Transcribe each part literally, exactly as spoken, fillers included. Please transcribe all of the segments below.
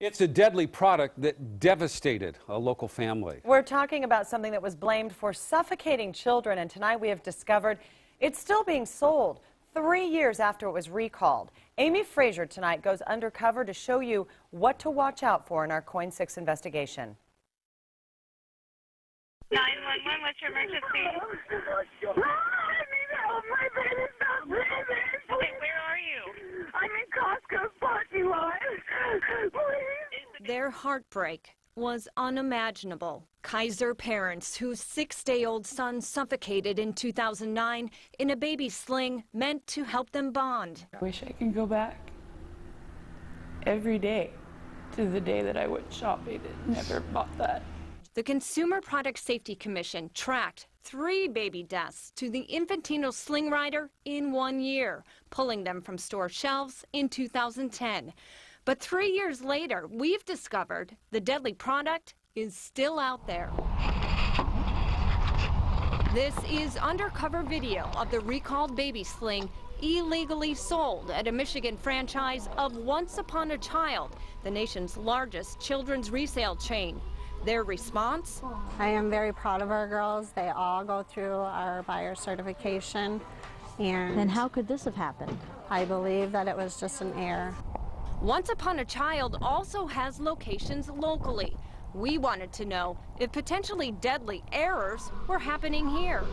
It's a deadly product that devastated a local family. We're talking about something that was blamed for suffocating children, and tonight we have discovered it's still being sold three years after it was recalled. Amy Fraser tonight goes undercover to show you what to watch out for in our Coin six investigation. nine one one, what's your emergency? Their heartbreak was unimaginable. Kaiser parents whose six-day-old son suffocated in two thousand nine in a baby sling meant to help them bond. I wish I could go back every day to the day that I went shopping and never bought that. The Consumer Product Safety Commission tracked three baby deaths to the Infantino Sling Rider in one year, pulling them from store shelves in two thousand ten. But three years later, we've discovered the deadly product is still out there. This is undercover video of the recalled baby sling illegally sold at a Michigan franchise of Once Upon a Child, the nation's largest children's resale chain. Their response? I am very proud of our girls. They all go through our buyer certification. And then how could this have happened? I believe that it was just an error. Once Upon a Child also has locations locally. We wanted to know if potentially deadly errors were happening here.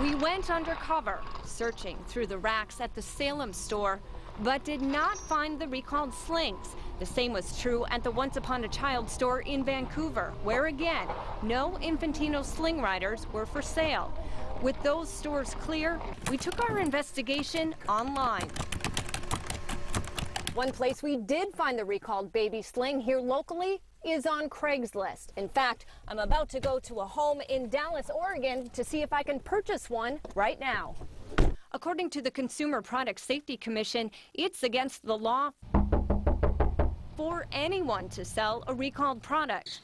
We went undercover, searching through the racks at the Salem store, but did not find the recalled slings. The same was true at the Once Upon a Child store in Vancouver, where again, no Infantino Sling Riders were for sale. With those stores clear, we took our investigation online. One place we did find the recalled baby sling here locally is on Craigslist. In fact, I'm about to go to a home in Dallas, Oregon to see if I can purchase one right now. According to the Consumer Product Safety Commission, it's against the law for anyone to sell a recalled product.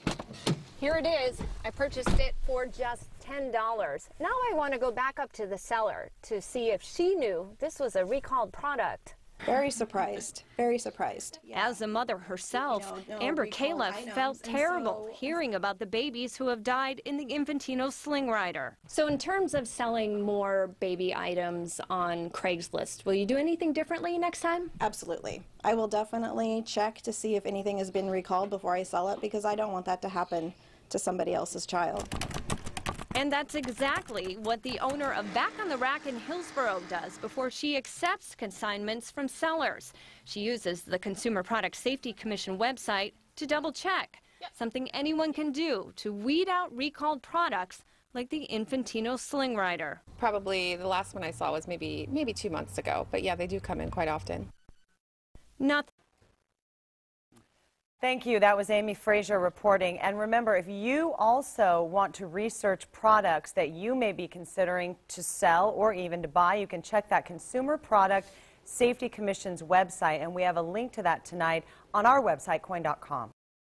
Here it is. I purchased it for just ten dollars. Now I want to go back up to the seller to see if she knew this was a recalled product. Very surprised, very surprised. Yeah. As a mother herself, no, no, Amber Kaleff felt terrible so, hearing about the babies who have died in the Infantino Sling Rider. So in terms of selling more baby items on Craigslist, will you do anything differently next time? Absolutely. I will definitely check to see if anything has been recalled before I sell it, because I don't want that to happen to somebody else's child. And that's exactly what the owner of Back on the Rack in Hillsboro does before she accepts consignments from sellers. She uses the Consumer Product Safety Commission website to double-check, yep. Something anyone can do to weed out recalled products like the Infantino Sling Rider. Probably the last one I saw was maybe maybe two months ago, but yeah, they do come in quite often. Not Thank you. That was Amy Fraser reporting. And remember, if you also want to research products that you may be considering to sell or even to buy, you can check that Consumer Product Safety Commission's website. And we have a link to that tonight on our website, coin dot com.